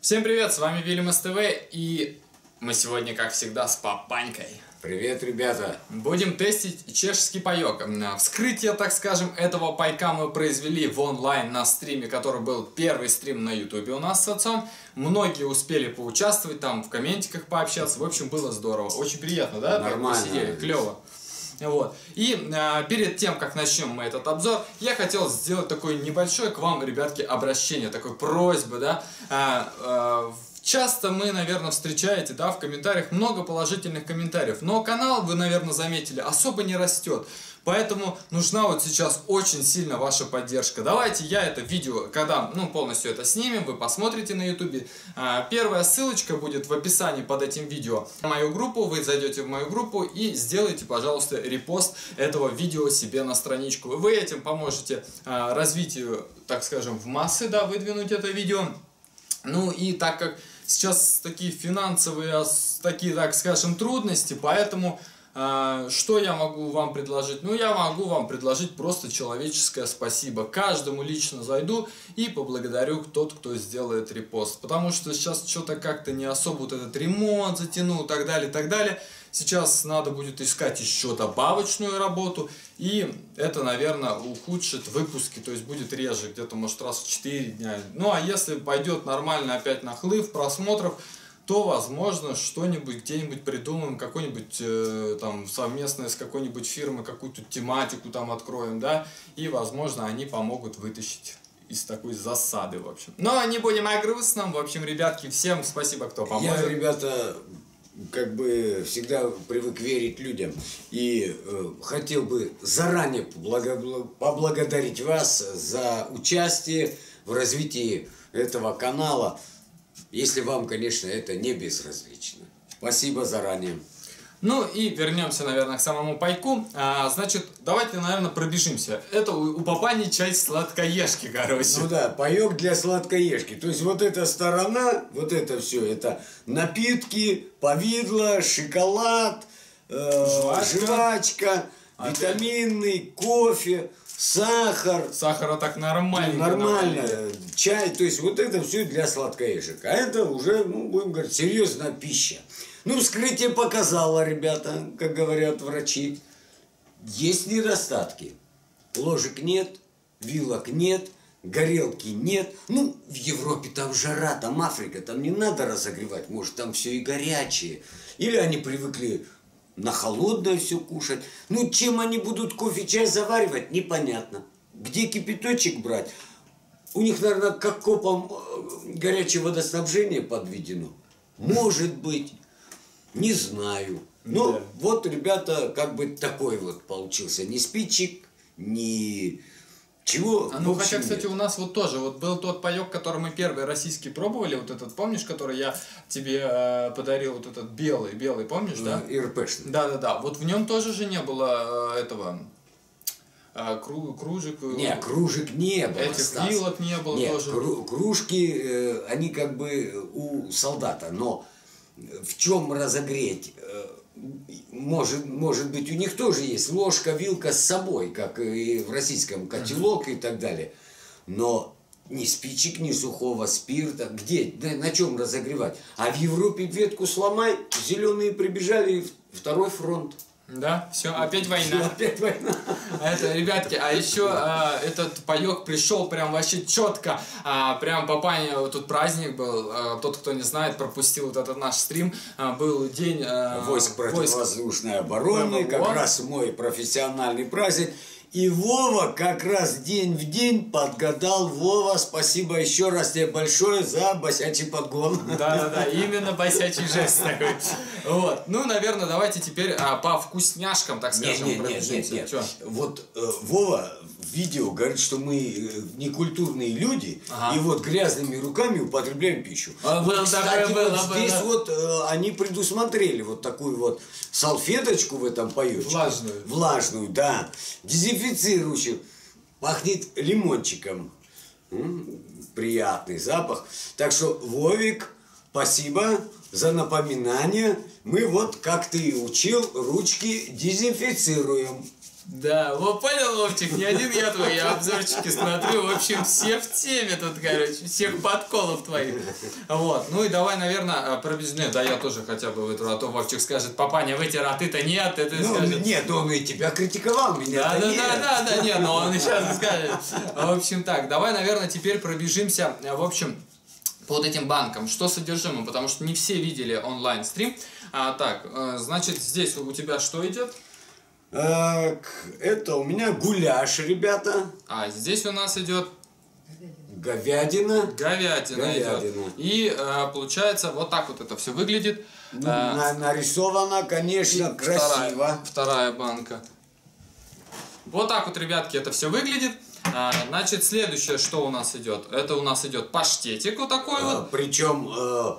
Всем привет, с вами Вилимас ТВ, и мы сегодня, как всегда, с папанькой. Привет, ребята! Будем тестить чешский паёк. Вскрытие, так скажем, этого пайка мы произвели в онлайн на стриме, который был первый стрим на YouTube у нас с отцом. Многие успели поучаствовать, там в комментиках пообщаться. В общем, было здорово. Очень приятно, да? Нормально. Посидели, клёво. Вот. И перед тем, как начнем мы этот обзор, я хотел сделать такое небольшое к вам, ребятки, обращение, такой просьбы, да. Часто мы, наверное, встречаете, да, в комментариях много положительных комментариев, но канал, вы, наверное, заметили, особо не растет. Поэтому нужна вот сейчас очень сильно ваша поддержка. Давайте я это видео, когда полностью это снимем, вы посмотрите на YouTube. Первая ссылочка будет в описании под этим видео. Мою группу, вы зайдете в мою группу и сделайте, пожалуйста, репост этого видео себе на страничку. Вы этим поможете развитию, так скажем, в массы, да, выдвинуть это видео. Ну и так как сейчас такие финансовые, такие, так скажем, трудности, поэтому... Что я могу вам предложить? Ну, я могу вам предложить просто человеческое спасибо. Каждому лично зайду и поблагодарю тот, кто сделает репост. Потому что сейчас что-то как-то не особо вот этот ремонт затянул, так далее, так далее. Сейчас надо будет искать еще добавочную работу. И это, наверное, ухудшит выпуски. То есть будет реже, где-то, может, раз в 4 дня. Ну, а если пойдет нормально опять нахлыв просмотров, то, возможно, что-нибудь где-нибудь придумаем, какой-нибудь там совместное с какой-нибудь фирмой какую-то тематику там откроем, да, и, возможно, они помогут вытащить из такой засады, в общем. Но не будем о грустном, в общем, ребятки, всем спасибо, кто поможет. Я, ребята, как бы всегда привык верить людям и хотел бы заранее поблагодарить вас за участие в развитии этого канала. Если вам, конечно, это не безразлично. Спасибо заранее. Ну и вернемся, наверное, к самому пайку. Значит, давайте, наверное, пробежимся. Это у папани часть сладкоежки, короче. Ну да, паёк для сладкоежки. То есть вот эта сторона, вот это все, это напитки, повидло, шоколад, жвачка, витаминный, кофе. Сахар. Сахара так нормально. Нормально. Чай. То есть вот это все для сладкоежек. А это уже, ну, будем говорить, серьезная пища. Ну, вскрытие показало, ребята, как говорят врачи. Есть недостатки. Ложек нет, вилок нет, горелки нет. Ну, в Европе там жара, там Африка, там не надо разогревать. Может, там все и горячее. Или они привыкли... на холодное все кушать. Ну, чем они будут кофе, чай заваривать, непонятно. Где кипяточек брать? У них, наверное, к окопам горячее водоснабжение подведено. Может быть. Не знаю. Ну, да. Вот, ребята, как бы такой вот получился. Ни спичек, ни... Чего? Ну, хотя, кстати, у нас вот тоже вот был тот паёк, который мы первый российский пробовали, вот этот, помнишь, который я тебе подарил, вот этот белый, помнишь, да? ИРПшный. Да-да-да, вот в нем тоже же не было этого... кружек... Не, кружек не было. Этих вилок не было. Нет, тоже. Кружки, они как бы у солдата, но в чем разогреть... Может быть, у них тоже есть ложка, вилка с собой, как и в российском котелок и так далее. Но ни спичек, ни сухого спирта. Где? На чем разогревать? А в Европе ветку сломай, зеленые прибежали, второй фронт. Да, все, опять война. Опять война. Это, ребятки, а еще этот паёк пришел прям вообще четко. Прям папаня, тут праздник был. Тот, кто не знает, пропустил вот этот наш стрим. Был день войск противовоздушной обороны. Как раз мой профессиональный праздник. И Вова как раз день в день подгадал. Вова, спасибо еще раз тебе большое за босячий подгон. Да-да-да, именно босячий жест такой. Вот. Ну, наверное, давайте теперь по вкусняшкам, так скажем, пробежимся. Вот Вова в видео говорит, что мы некультурные люди, и вот грязными руками употребляем пищу. Кстати, вот здесь вот они предусмотрели вот такую вот салфеточку в этом паёчке. Влажную. Влажную, да. Дезинфицирующим. Пахнет лимончиком. Приятный запах. Так что, Вовик, спасибо за напоминание. Мы вот, как ты и учил, ручки дезинфицируем. Да, понял, Вовчик, не один я твой, я обзорчики смотрю, в общем, все в теме тут, короче, всех подколов твоих. Вот, ну и давай, наверное, про бизнес, да я тоже хотя бы вытру, а то Вовчик скажет, папаня, вытер, а ты-то нет, ты ну, скажет. Нет, он и тебя критиковал, меня да, нет, но он сейчас скажет. В общем, так, давай, наверное, теперь пробежимся, в общем, под этим банком, что содержимое, потому что не все видели онлайн-стрим. Так, значит, здесь у тебя что идет? Это у меня гуляш, ребята. А здесь у нас идет говядина. И получается вот так вот это все выглядит. Ну, нарисовано, конечно, красиво. Вторая банка. Вот так вот, ребятки, это все выглядит. Значит, следующее, что у нас идет, это у нас идет паштетик вот такой вот. Причем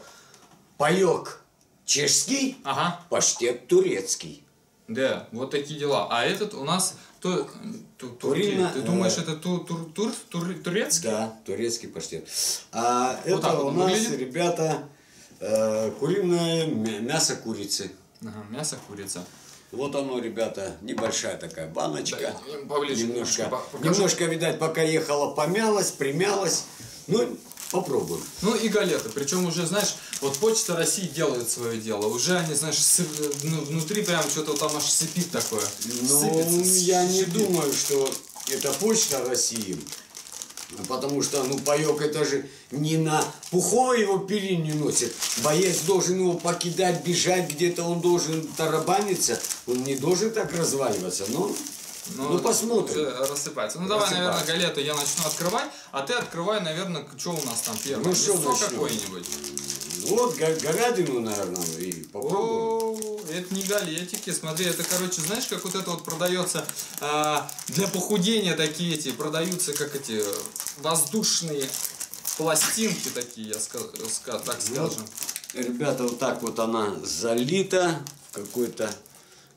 паёк чешский, ага. Паштет турецкий. Да, вот такие дела. А этот у нас турина, ты думаешь, это турецкий? Да, турецкий паштет. А вот это у нас, выглядит? Ребята, куриное мясо курицы. Ага, мясо курица. Вот оно, ребята, небольшая такая баночка. Да, поближе немножко, видать, пока ехала, помялась, примялась. Ну, попробуем. Ну и галеты. Причем уже, знаешь, вот Почта России делает свое дело. Уже они, знаешь, внутри прям что-то там аж сыпит такое. Ну, я не думаю, что это Почта России. Потому что, ну, паёк это же не на пуховой его перине носит. Боец должен его покидать, бежать где-то, он должен тарабаниться. Он не должен так разваливаться, но... Ну, посмотрим. Рассыпается. Ну, давай, наверное, галету я начну открывать, а ты открывай, наверное, что у нас там первое. Ну, что какое-нибудь. Вот говядину, наверное, и попробуем. Это не галетики, смотри, это, короче, знаешь, как вот это вот продается для похудения такие эти, продаются как эти воздушные пластинки такие, так скажем. Ребята, вот так вот она залита какой-то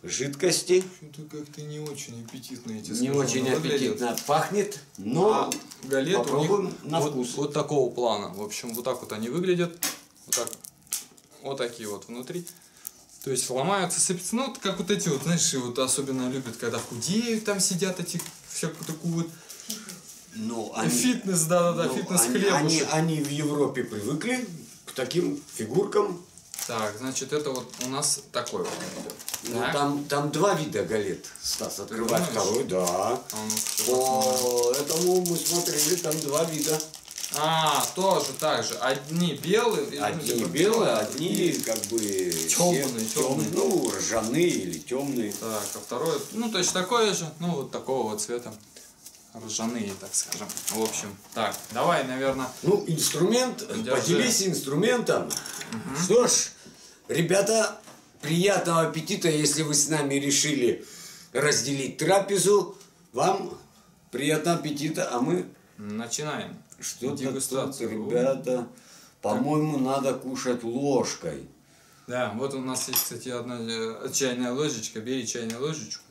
жидкости. Что-то как-то не очень аппетитно, эти не очень аппетитно пахнет, но галеты у них на вкус. Вот такого плана. В общем, вот так вот они выглядят. Вот, так. Вот такие вот внутри. То есть ломаются, сыпятся. Ну, как вот эти вот, знаешь, вот особенно любят, когда худеют, там сидят эти всякую такую вот. Ну, они, фитнес, да-да-да, фитнес-хлебушек. Они в Европе привыкли к таким фигуркам. Так, значит, это вот у нас такой вот. Ну, так. там два вида галет, Стас, открывай второй, да. По этому мы смотрели, там два вида. А, тоже так же. Одни белые, одни как бы темные. Ну, ржаные или темные. Так, а второй, ну, точно такое же, ну, вот такого вот цвета. Ржаные, так скажем. В общем, так, давай, наверное. Ну, инструмент, поделись инструментом. Угу. Что ж, ребята, приятного аппетита, если вы с нами решили разделить трапезу. Вам приятного аппетита, а мы... Начинаем. Что-то тут, ребята, по-моему, надо кушать ложкой. Да, вот у нас есть, кстати, одна чайная ложечка. Бери чайную ложечку.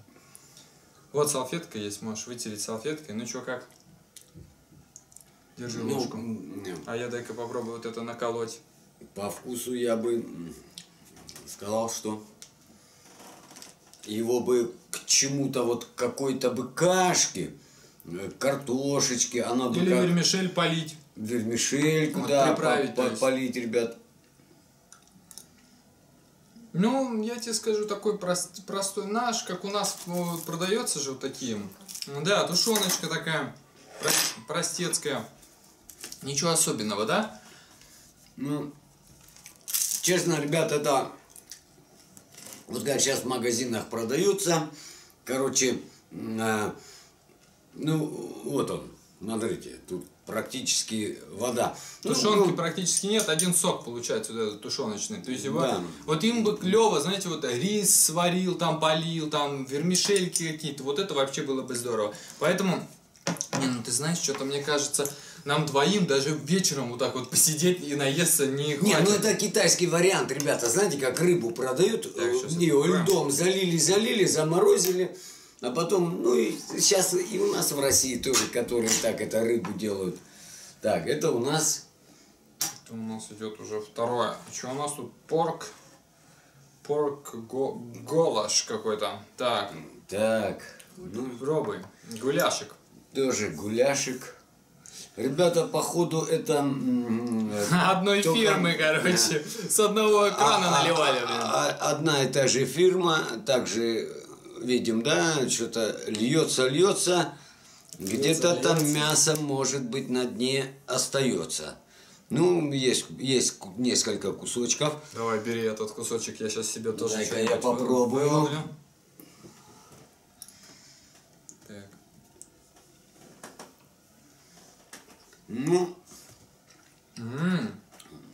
Вот салфетка есть, можешь вытереть салфеткой. Ну что, как? Держи ложку. А я дай-ка попробую вот это наколоть. По вкусу я бы сказал, что его бы к чему-то, вот какой-то бы кашке, картошечки, она бы... Или вермишель полить. Вермишель, вот, да, полить, ребят. Ну, я тебе скажу, такой простой наш, как у нас продается же вот таким. Да, тушеночка такая простецкая. Ничего особенного, да? Ну, честно, ребят, это вот как сейчас в магазинах продаются. Короче, ну, вот он, смотрите, тут практически вода. Тушенки практически нет, один сок получается вот этот тушеночный. То есть его, да. Вот им бы клево, знаете, вот рис сварил, там полил, там вермишельки какие-то. Вот это вообще было бы здорово. Поэтому, не, ну ты знаешь, что-то мне кажется, нам двоим даже вечером вот так вот посидеть и наесться не хватит. Не, ну это китайский вариант, ребята. Знаете, как рыбу продают, ее льдом залили, заморозили. А потом, ну и сейчас и у нас в России тоже, которые так это рыбу делают. Так, это у нас. Это у нас идет уже второе. Что у нас тут? Порк голаш какой-то. Так. Так. Ну, пробуй. Гуляшик. Тоже гуляшик. Ребята, походу, это... одной фирмы, короче. С одного экрана наливали. Одна и та же фирма. Также, видим, да, что-то льется. Где-то там мясо, может быть, на дне остается. Ну, есть несколько кусочков. Давай, бери этот кусочек, я сейчас себе тоже... Дай-ка я попробую. Так. Ну,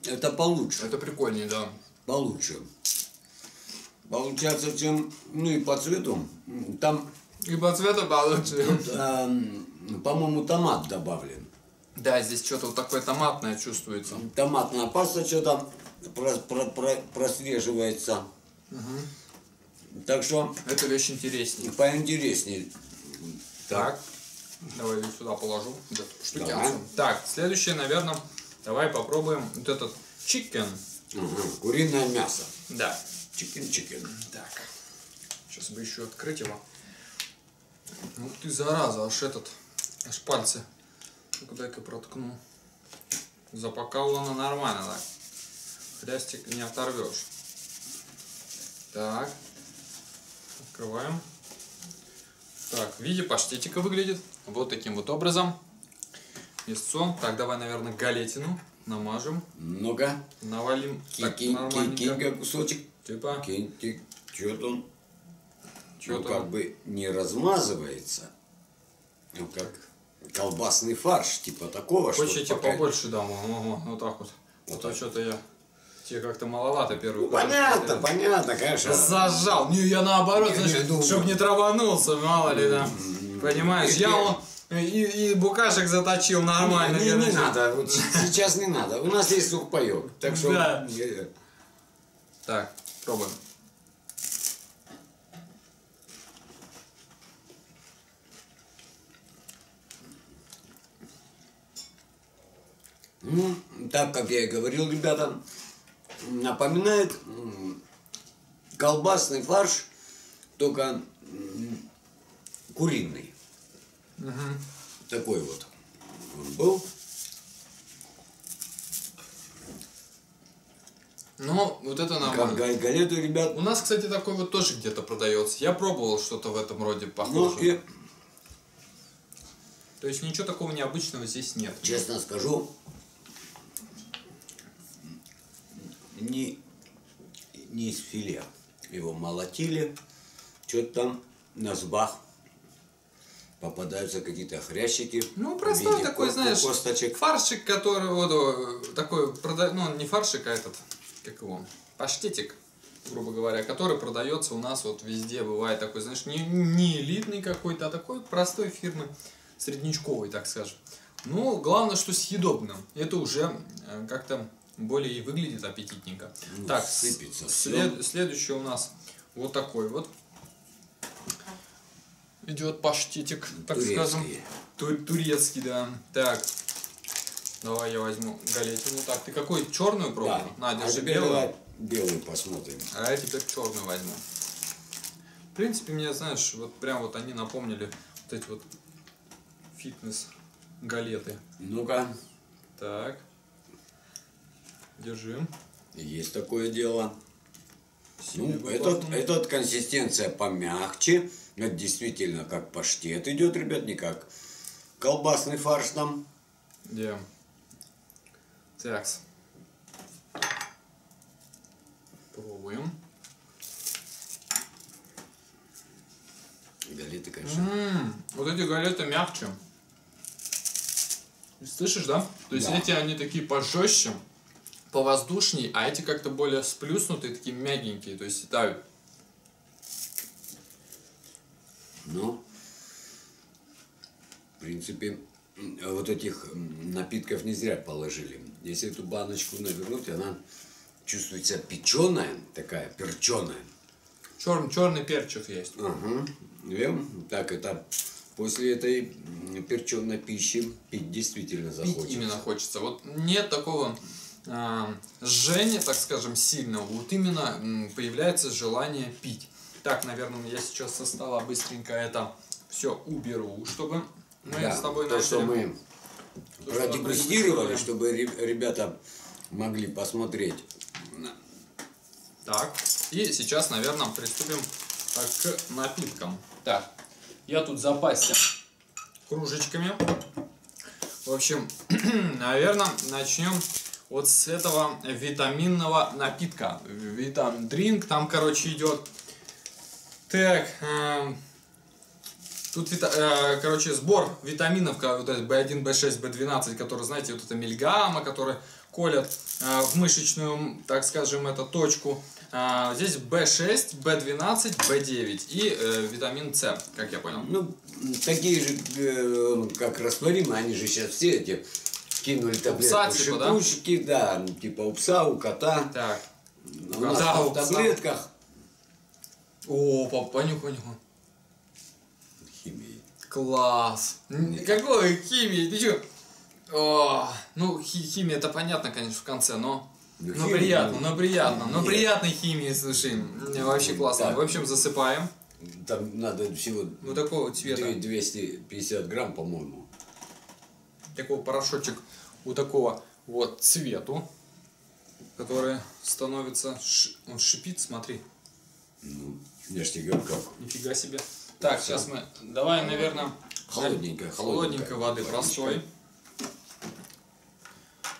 это получше. Это прикольнее, да. Получше. Получается, чем... Ну, и по цвету. Там... И по цвету получше. По-моему, томат добавлен. Да, здесь что-то вот такое томатное чувствуется. Томатная паста что-то прослеживается. Угу. Так что... Это вещь интереснее. Поинтереснее. Так. Давай я сюда положу. Давай. Так, следующее, наверное, давай попробуем вот этот чикен. Угу. Куриное мясо. Да. Чикен. Так. Сейчас бы еще открыть его. Ну ты зараза, аж пальцы. Дай-ка проткну. Запаковано нормально так. Хрястик не оторвешь. Так. Открываем. Так, в виде паштетика выглядит. Вот таким вот образом. Мясцо. Так, давай, наверное, галетину намажем. Много. Навалим. Кинь-ка кусочек. Типа. Кинь-ка. Чё-то он. Чё-то. Ну, как бы не размазывается. Ну как? Колбасный фарш, типа такого. Хочешь, пока... побольше дам. Ого, вот так вот. Вот а что-то я... Тебе как-то маловато первый. Ну, понятно, конечно. Зажал. Не, я наоборот, чтобы не траванулся, мало ли, да. Понимаешь, я он... И букашек заточил нормально. Не надо, вот сейчас не надо. У нас есть сухпайок. Так что... Да. Так, пробуем. Ну, так как я и говорил, ребята, напоминает колбасный фарш, только куриный. Угу. Такой вот он был. Ну, вот это нормально. Галету, ребят. У нас, кстати, такой вот тоже где-то продается. Я пробовал что-то в этом роде похожее. Ну, то есть ничего такого необычного здесь нет. Честно скажу, не из филе. Его молотили, что-то там на зубах попадаются какие-то хрящики. Ну, простой такой, знаешь, косточек. Фаршик, который вот такой, ну, не фаршик, а этот, как его, паштетик, грубо говоря, который продается у нас вот везде, бывает такой, знаешь, не элитный какой-то, а такой простой фирмы, среднячковый, так скажем. Ну, главное, что съедобно. Это уже как-то... более и выглядит аппетитненько. Ну, так, следующий у нас вот такой вот. Идет паштетик, так скажем. Турецкий, да. Так, давай я возьму галетину. Так, ты какой? Черную пробовал? Да. На, держи белую. Белую посмотрим. А я теперь черную возьму. В принципе, мне, знаешь, вот прям вот они напомнили вот эти вот фитнес-галеты. Ну-ка. Так. Держим. Есть такое дело. Ну, этот консистенция помягче. Это действительно как паштет идет, ребят, не как колбасный фарш там. Да. Такс. Пробуем. Галеты, конечно. Вот эти галеты мягче. Слышишь, да? То есть эти они такие пожестче, повоздушней, а эти как-то более сплюснутые, такие мягенькие, то есть тают. Ну, в принципе, вот этих напитков не зря положили. Если эту баночку навернуть, она чувствуется печеная, такая перченая. Черный перчик есть. Ага. Так, это после этой перченой пищи пить действительно захочется. Пить именно хочется. Вот нет такого жжение, так скажем, сильно, вот именно появляется желание пить. Так, наверное, я сейчас со стола быстренько это Все, уберу, чтобы мы с тобой начали. То, что мы продегустировали, чтобы ребята могли посмотреть. Так, и сейчас, наверное, приступим к напиткам. Так, я тут запасся кружечками. В общем, наверное, начнем вот с этого витаминного напитка. Витам-дринк там, короче, идет. Так, тут, короче, сбор витаминов, вот это B1, B6, B12, которые, знаете, вот это Ильгама, которые колят в мышечную, так скажем, эту точку. Здесь B6, B12, B9 и витамин С, как я понял. Ну, такие же, как растворимые, они же сейчас все эти кинули таблетки, шипучки, да? Да, типа у пса, у кота. Так. У нас в таблетках. О, понюхай. Химия. Класс. Какой химия? Ты чё? О, ну, химия, это понятно, конечно, в конце, но... Ну, приятно, но приятно. Но приятной химии, слушай. Вообще классно. Так. В общем, засыпаем. Там надо всего... Вот такого цвета. 250 грамм, по-моему. Такой порошочек у такого вот цвету, который становится... Он шипит, смотри. Ну, я ж тебе говорю, как. Нифига себе. Так, все. Сейчас мы... Давай, наверное... Холодненькой воды простой.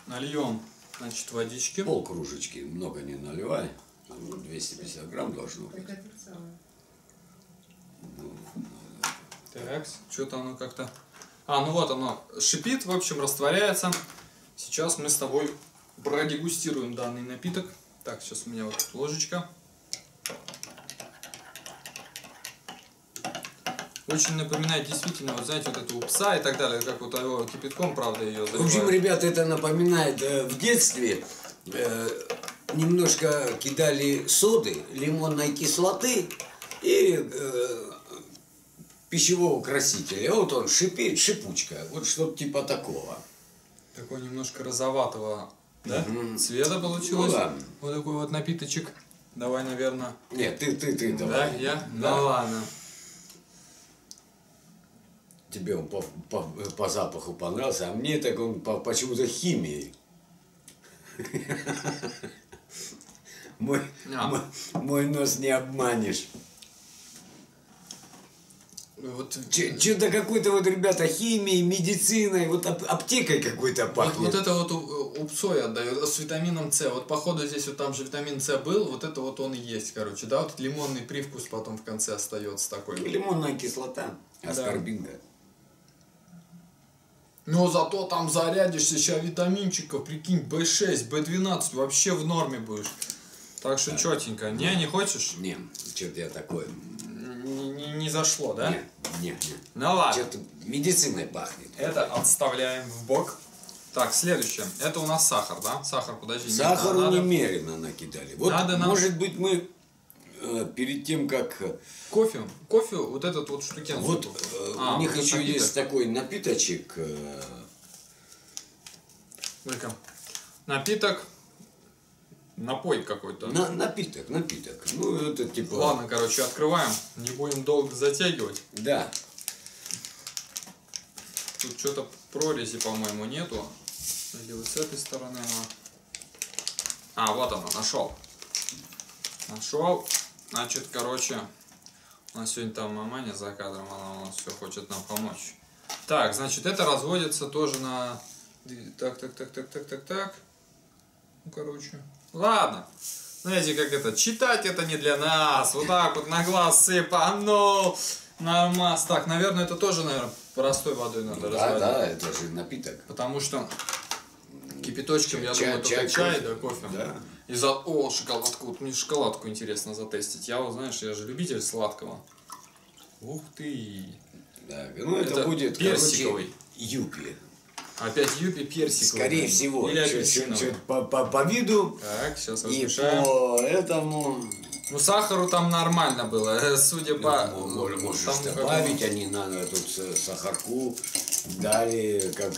Нальем, значит, водички. Пол кружечки, много не наливай. 250 грамм должно быть. Так, что-то оно как-то... А, ну вот оно шипит, в общем, растворяется. Сейчас мы с тобой продегустируем данный напиток. Так, сейчас у меня вот тут ложечка. Очень напоминает действительно, вот знаете, вот этого пса и так далее, как вот его кипятком, правда, ее заливают. В общем, ребята, это напоминает, в детстве немножко кидали соды, лимонной кислоты и пищевого красителя. Вот он шипит, шипучка, вот что-то типа такого. Такой немножко розоватого, да? Цвета получилось. Ну, да. Вот такой вот напиточек. Давай, наверное... Нет, ты давай. Да, я? Да, да ладно. Тебе он по запаху понравился, а мне так он почему-то химией. Мой нос не обманешь. Вот что-то какой-то вот, ребята, химией, медициной, вот аптекой какой-то пахнет. Вот это вот у псой отдает с витамином С. Вот походу здесь вот там же витамин С был, вот это вот он и есть, короче, да, вот лимонный привкус потом в конце остается такой. Лимонная кислота, аскорбинка. Да. Но зато там зарядишься сейчас витаминчиков, прикинь, B6, B12, вообще в норме будешь. Так что четенько. Не, не хочешь? Не, что-то я такой. Не зашло, да? Нет. Ну ладно. Что-то медициной пахнет. Это отставляем в бок. Так, следующее. Это у нас сахар, да? Сахар, подожди. Сахару немерено накидали. Вот, может быть, мы перед тем, как... Кофе, вот этот вот штукен. Вот у них еще есть такой напиточек. Напиток. Напой какой-то. Напиток. Ну, это типа... Ладно, короче, открываем. Не будем долго затягивать. Да. Тут что-то прорези, по-моему, нету. Или вот с этой стороны она. А, вот она, нашел. Значит, короче, у нас сегодня там маманя за кадром, она у нас все хочет нам помочь. Так, значит, это разводится тоже на... Так. Ну, короче... Ладно, знаете, как это, читать это не для нас, вот так вот на глаз сыпанул, нормас. Так, наверное, это тоже, наверное, простой водой надо разводить. Да, это же напиток. Потому что кипяточком, я думаю, только чай, да, кофе. Да. И за... О, шоколадку, вот мне шоколадку интересно затестить. Я, вот, знаешь, я же любитель сладкого. Ух ты. Да, ну это будет, персиковый. Короче, юпи. Опять юпи персиковый. Скорее всего. Чуть-чуть по виду. Так, сейчас размешаем. И по этому... Ну, сахару там нормально было. Судя по... Можешь добавить, они надо тут сахарку дали, как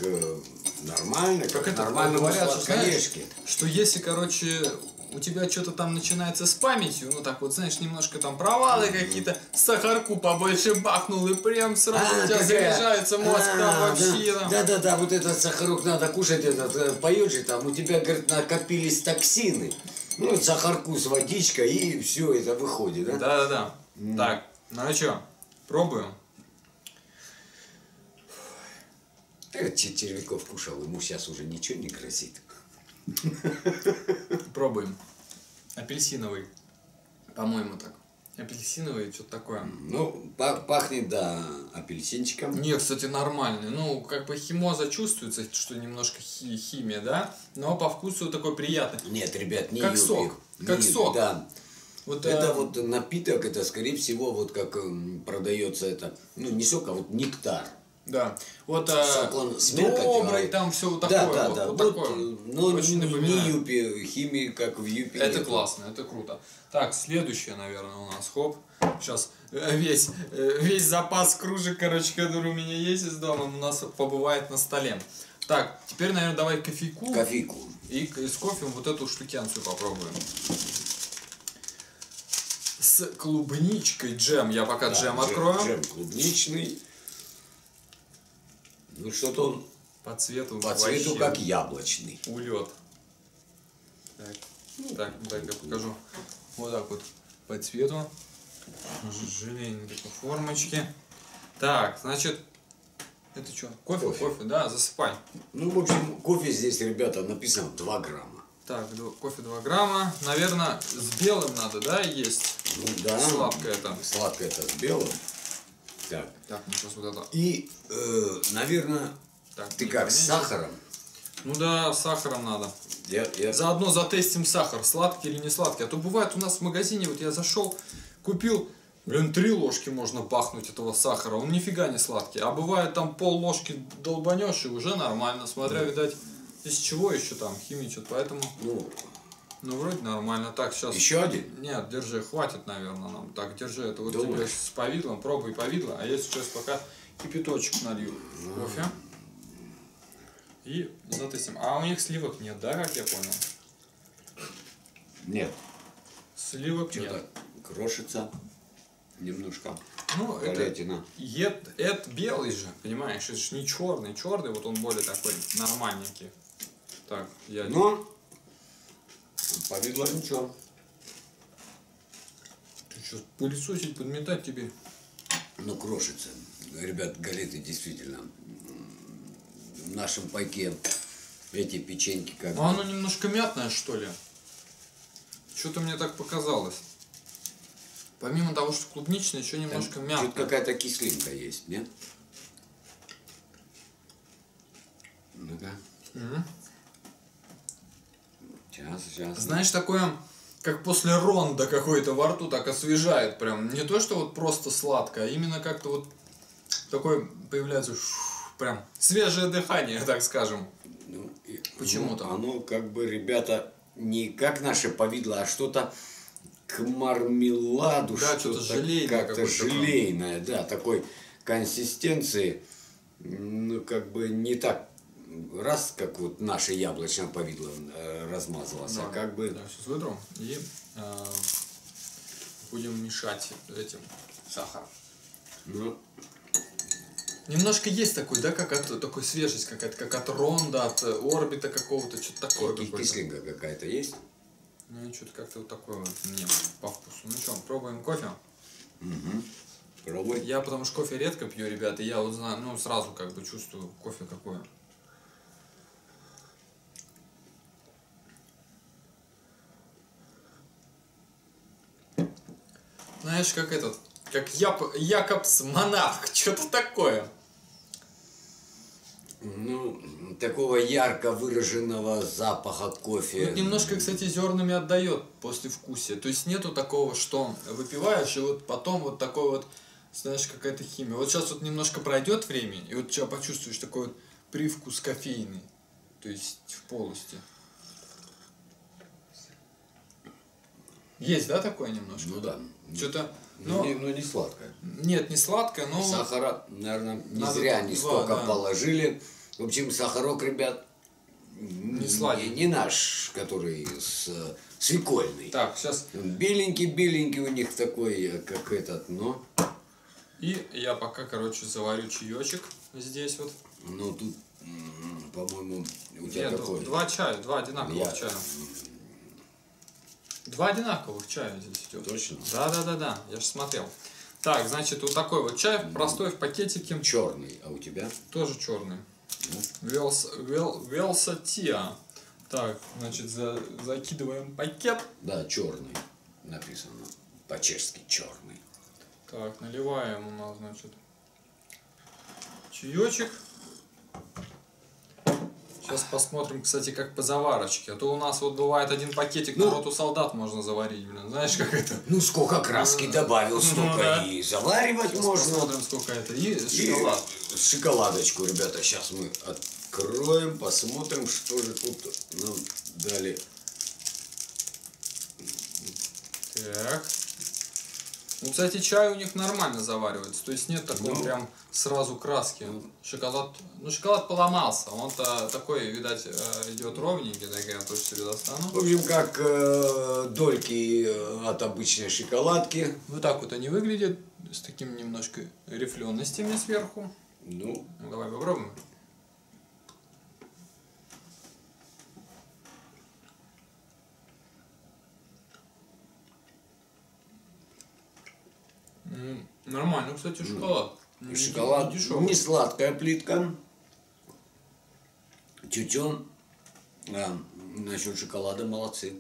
нормально. Как это нормально варятся, конечно. Что если, короче, у тебя что-то там начинается с памятью, ну так вот, знаешь, немножко там провалы какие-то, сахарку побольше бахнул, и прям сразу у тебя заряжается мозг там вообще. Да-да-да, вот этот сахарок надо кушать, этот поешь же там, у тебя, говорит, накопились токсины, ну, сахарку с водичкой, и все это выходит, да? Да-да-да. Так, ну что, пробуем? Червяков кушал, ему сейчас уже ничего не грозит. Пробуем. Апельсиновый. По-моему, так. Апельсиновый, что-то такое. Ну, пахнет, да, апельсинчиком. Не, кстати, нормальный. Ну, как бы химоза чувствуется, что немножко химия, да? Но по вкусу такой приятный. Нет, ребят, не как юбик. Сок. Как сок. Да. Вот, это вот напиток, это, скорее всего, вот как продается это, ну, не сок, а вот нектар. Да, вот добрый, там все вот такое. Да, да, да. Вот такое. Но не юпи, химии, как в юпи. Это классно, это круто. Так, следующее, наверное, у нас, хоп. Сейчас весь запас кружек, короче, который у меня есть из дома, у нас побывает на столе. Так, теперь, наверное, давай кофейку. Кофейку. И с кофе вот эту штукенцию попробуем. С клубничкой джем. Я пока джем открою. Джем клубничный. Ну что-то он по цвету как яблочный. Улет. Так, так, я покажу. Вот так вот по цвету. Желейные формочки. Так, значит, это что? Кофе, да, засыпай. Ну, в общем, кофе здесь, ребята, написано 2 грамма. Так, кофе 2 грамма. Наверное, с белым надо, да, есть? Ну, да. Сладкое это. Сладкое это с белым. Так, ну сейчас вот это. И, наверное, так, ты как, с сахаром? Ну да, с сахаром надо. Заодно затестим сахар, сладкий или не сладкий. А то бывает у нас в магазине, вот я зашел, купил, блин, 3 ложки можно бахнуть этого сахара. Он нифига не сладкий. А бывает там пол-ложки долбанешь, и уже нормально. Смотря, видать, из чего еще там химичат. Поэтому, ну вроде нормально. Так, сейчас... Еще один? Нет, держи, хватит, наверное, нам. Так, держи, это вот тебе с повидлом, пробуй повидло. А я сейчас пока кипяточек налью в кофе. И затестим. А у них сливок нет, да, как я понял? Нет. Сливок нет. Крошится немножко. Ну, это белый же, понимаешь? Это же не черный. Черный, вот он более такой нормальненький. Так, я... Но... Повидло ничего. Ты что, пылесосить, подметать тебе? Ну, крошится. Ребят, галеты действительно. В нашем пайке эти печеньки как бы... А оно немножко мятное, что ли? Что-то мне так показалось. Помимо того, что клубничное, еще немножко там мятное. Тут какая-то кислинка есть, нет? Ну-ка. Сейчас. Знаешь, такое, как после ронда какой-то во рту, так освежает прям. Не то, что вот просто сладко, а именно как-то вот такое появляется прям свежее дыхание, так скажем. Ну, почему-то. Ну, оно как бы, ребята, не как наше повидло, а что-то к мармеладу. Да, что-то желейное. Как-то желейное, да, такой консистенции, ну как бы не так. Раз, как вот наше яблочное повидло размазалось, да, а как бы... Да, сейчас вытру и будем мешать этим сахаром. Немножко есть такой, да, как от такой свежесть какая-то, как от ронда, от орбита какого-то, что-то такое. И кислинка какая-то есть? Ну, что-то как-то вот такое вот мне по вкусу. Ну что, пробуем кофе? Пробуй. Я потому что кофе редко пью, ребята, и я вот знаю, ну, сразу как бы чувствую кофе какое. Знаешь, как этот, как Якобс Монарх, что-то такое. Ну, такого ярко выраженного запаха кофе. Вот немножко, кстати, зернами отдает послевкусие. То есть нету такого, что выпиваешь, и вот потом вот такой вот, знаешь, какая-то химия. Вот сейчас вот немножко пройдет время, и вот тебя почувствуешь такой вот привкус кофейный, то есть в полости. Есть, да, такое немножко? Ну да. Что-то... Но... Ну не сладкое. Нет, не сладкое, но... Сахара, наверное, не зря не столько положили. В общем, сахарок, ребят, не наш, который с свекольный. Так, сейчас. Беленький-беленький у них такой, как этот, но. И я пока, короче, заварю чаечек здесь вот. Ну, тут, по-моему, у тебя такой. Два чая, два одинаковых чая. Два одинаковых чая здесь идет. Точно? Да, я же смотрел. Так, значит, вот такой вот чай, простой, в пакетике. Черный, а у тебя? Тоже черный. Велсатиа. Так, значит, закидываем пакет. Да, черный написано. По-чешски черный. Так, наливаем у нас, значит, чаечек. Сейчас посмотрим, кстати, как по заварочке. А то у нас вот бывает один пакетик, ну, вот у солдат можно заварить, блин. Знаешь, как это? Ну, сколько краски добавил, столько и заваривать сейчас можно. Посмотрим, сколько это. И шоколад. Шоколадочку, ребята, сейчас мы откроем, посмотрим, что же тут нам дали. Так. Ну, кстати, чай у них нормально заваривается, то есть нет такой прям сразу краски. Шоколад, ну, шоколад поломался, он-то такой, видать, идет ровненький, так я точно себе достану. В общем, как дольки от обычной шоколадки. Вот так вот они выглядят, с таким немножко рифленостями сверху. Ну, давай попробуем. Нормально, кстати, шоколад. Шоколад не сладкая плитка. Тютюн. Насчет шоколада молодцы.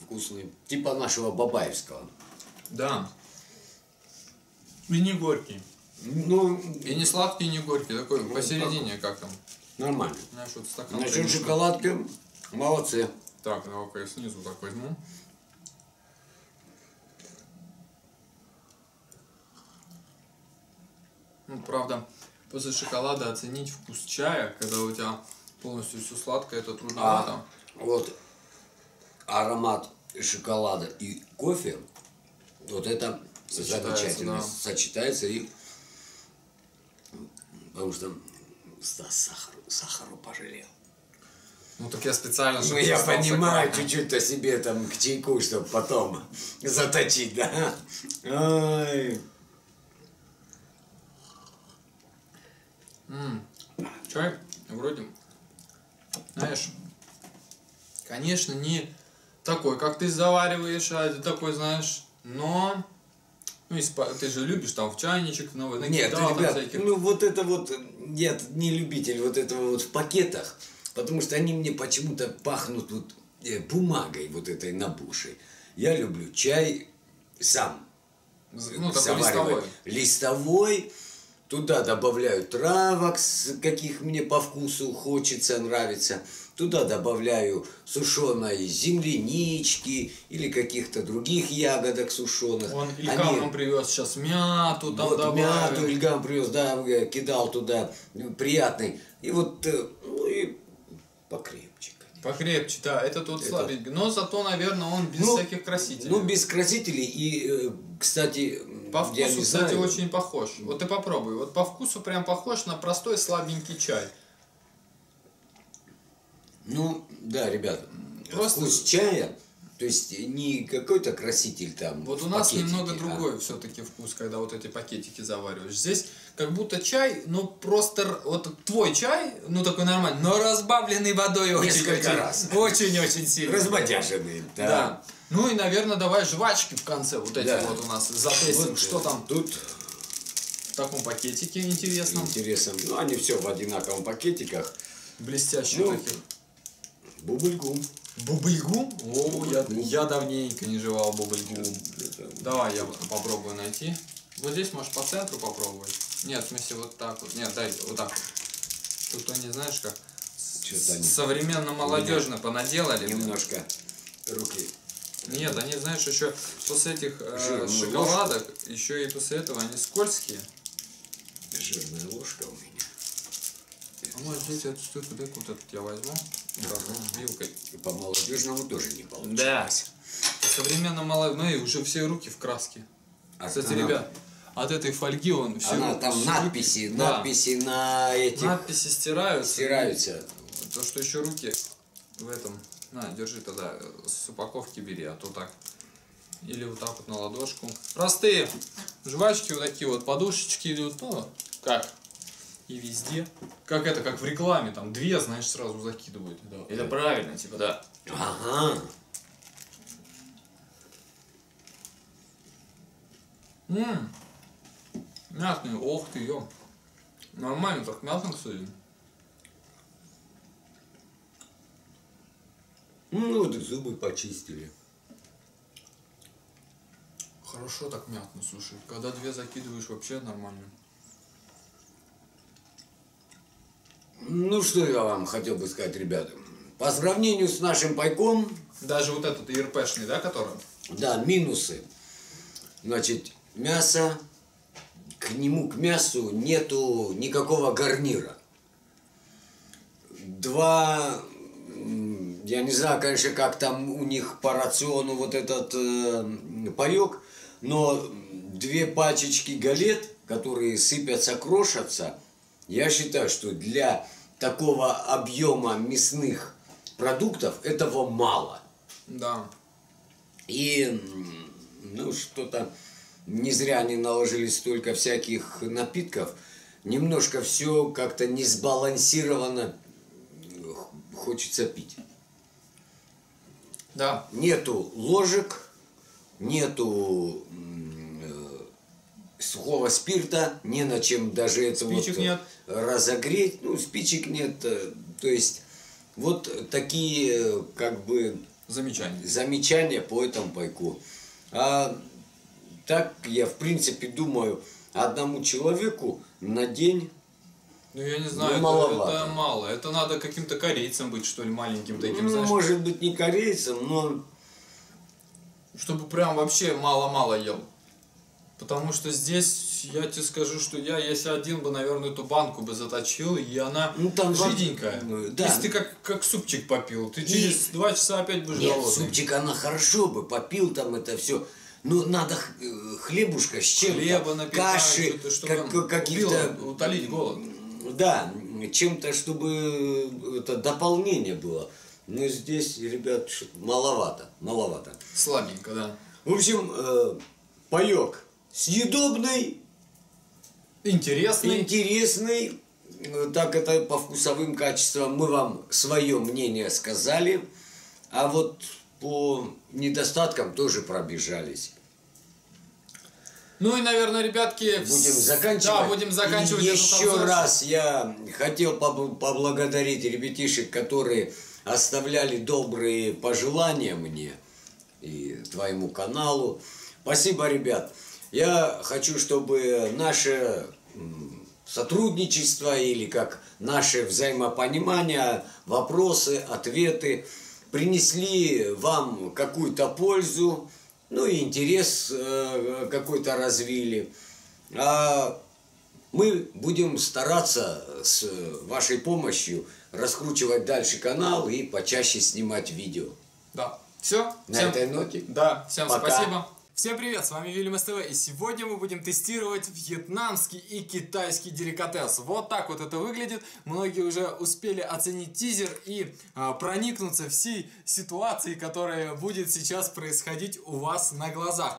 Вкусный. Типа нашего бабаевского. Да. И не горький. Ну, и не сладкий, и не горький. Такой ну, посередине так. Как там. Нормально. Насчет стакана. Насчет шоколадки молодцы. Так, давай-ка я снизу так возьму. Ну, правда, после шоколада оценить вкус чая, когда у тебя полностью все сладкое, это трудновато. Вот аромат шоколада и кофе, вот это замечательно сочетается. И потому что сахару пожалел. Ну так я специально... Ну я понимаю, чуть-чуть-то себе там к чайку, чтобы потом заточить, да? Ой. Чай вроде, знаешь, конечно, не такой, как ты завариваешь, а такой, знаешь, но ну, ты же любишь там в чайничек новый. Нет, кидал, ребят, там всяких... ну вот это вот, я не любитель вот этого вот в пакетах, потому что они мне почему-то пахнут вот, бумагой вот этой набушей. Я люблю чай сам, ну, заваривать. Листовой. Туда добавляю травок, каких мне по вкусу хочется, нравится. Туда добавляю сушеной землянички или каких-то других ягодок сушеных. Он Ильгам нам привез сейчас мяту, там вот добавил. Мяту Ильгам привез, да, кидал туда, приятный. И вот, ну и покрепче. Покрепче, да, это тут слабенький. Но зато, наверное, он без всяких красителей. Ну, без красителей и, кстати... По вкусу, кстати, очень похож. Вот ты попробуй. Вот по вкусу прям похож на простой слабенький чай. Ну, да, ребята. Просто... Вкус чая, то есть не какой-то краситель там. Вот у нас пакетике, немного другой все-таки вкус, когда вот эти пакетики завариваешь. Здесь как будто чай, ну просто вот твой чай, ну такой нормальный, но разбавленный водой очень-очень сильно. Разбодяженный, да. Ну и, наверное, давай жвачки в конце вот эти вот у нас затестим. Вот, что там тут в таком пакетике интересном. Ну, они все в одинаковом пакетиках. Блестящих таких. Бубльгум. Бубльгум? О, я давненько не жевал бубльгум. Давай я попробую найти. Вот здесь можешь по центру попробовать. Нет, в смысле вот так вот. Нет, дай вот так. Тут они, знаешь, как современно-молодежно понаделали. Немножко руки. Нет, они, знаешь, еще после этих шоколадок, еще и после этого они скользкие. Жирная ложка у меня. А может здесь эту штуку, так вот этот я возьму. Вилкой. По молодежному тоже не получилось. Да. Современно молодежь. Ну и уже все руки в краске. А кстати, ребят, от этой фольги он все. Она там надписи на эти. Надписи стираются. То, что еще руки в этом... На, держи тогда, с упаковки бери, а то так. Или вот так вот на ладошку. Простые жвачки, вот такие вот подушечки идут, ну, как и везде. Как это, как в рекламе, там две, знаешь, сразу закидывают. Да, это правильно, типа, да. Ага. Мятные, ох ты, ё. Нормально так, мятно, кстати. Ну, вот и зубы почистили. Хорошо так мятно, слушай. Когда две закидываешь, вообще нормально. Ну, что я вам хотел бы сказать, ребята. По сравнению с нашим пайком... Даже вот этот ИРПшный, да, который? Да, минусы. Значит, мясо... К нему, к мясу, нету никакого гарнира. Два... Я не знаю, конечно, как там у них по рациону вот этот паёк, но две пачечки галет, которые сыпятся, крошатся, я считаю, что для такого объема мясных продуктов этого мало. Да. И, ну, что-то не зря они наложили столько всяких напитков. Немножко все как-то не сбалансировано хочется пить. Да. Нету ложек, нету сухого спирта, не на чем даже это спичек вот нет. Разогреть. Ну, спичек нет. То есть, вот такие, как бы, замечания по этому пайку. А так, я, в принципе, думаю, одному человеку на день... Ну, я не знаю, это мало. Это надо каким-то корейцем быть, что ли, маленьким таким, ну, знаешь. Может быть, не корейцем, но... Чтобы прям вообще мало-мало ел. Потому что здесь, я тебе скажу, что я, если один бы, наверное, эту банку бы заточил, и она, ну, там жиденькая. Ну, да. Если ты как супчик попил, ты через 2 часа опять будешь голодный. Нет, супчик, она хорошо бы попил там это все. Ну, надо хлебушка с чем-то, каши, каких-то... Утолить голод. Да, чем-то, чтобы это дополнение было. Но здесь, ребят, маловато. Слабенько, да. В общем, паёк съедобный, интересный. Так это по вкусовым качествам мы вам свое мнение сказали. А вот по недостаткам тоже пробежались. Ну и, наверное, ребятки, будем заканчивать. Да, будем заканчивать. Еще раз я хотел поблагодарить ребятишек, которые оставляли добрые пожелания мне и твоему каналу. Спасибо, ребят. Я хочу, чтобы наше сотрудничество или как наше взаимопонимание, вопросы, ответы принесли вам какую-то пользу. Ну и интерес какой-то развили. А мы будем стараться с вашей помощью раскручивать дальше канал и почаще снимать видео. Да. Все. На этой ноте. Да. Всем пока. Спасибо. Всем привет, с вами Вилимас ТВ, и сегодня мы будем тестировать вьетнамский и китайский деликатес. Вот так вот это выглядит. Многие уже успели оценить тизер и проникнуться всей ситуацией, которая будет сейчас происходить у вас на глазах.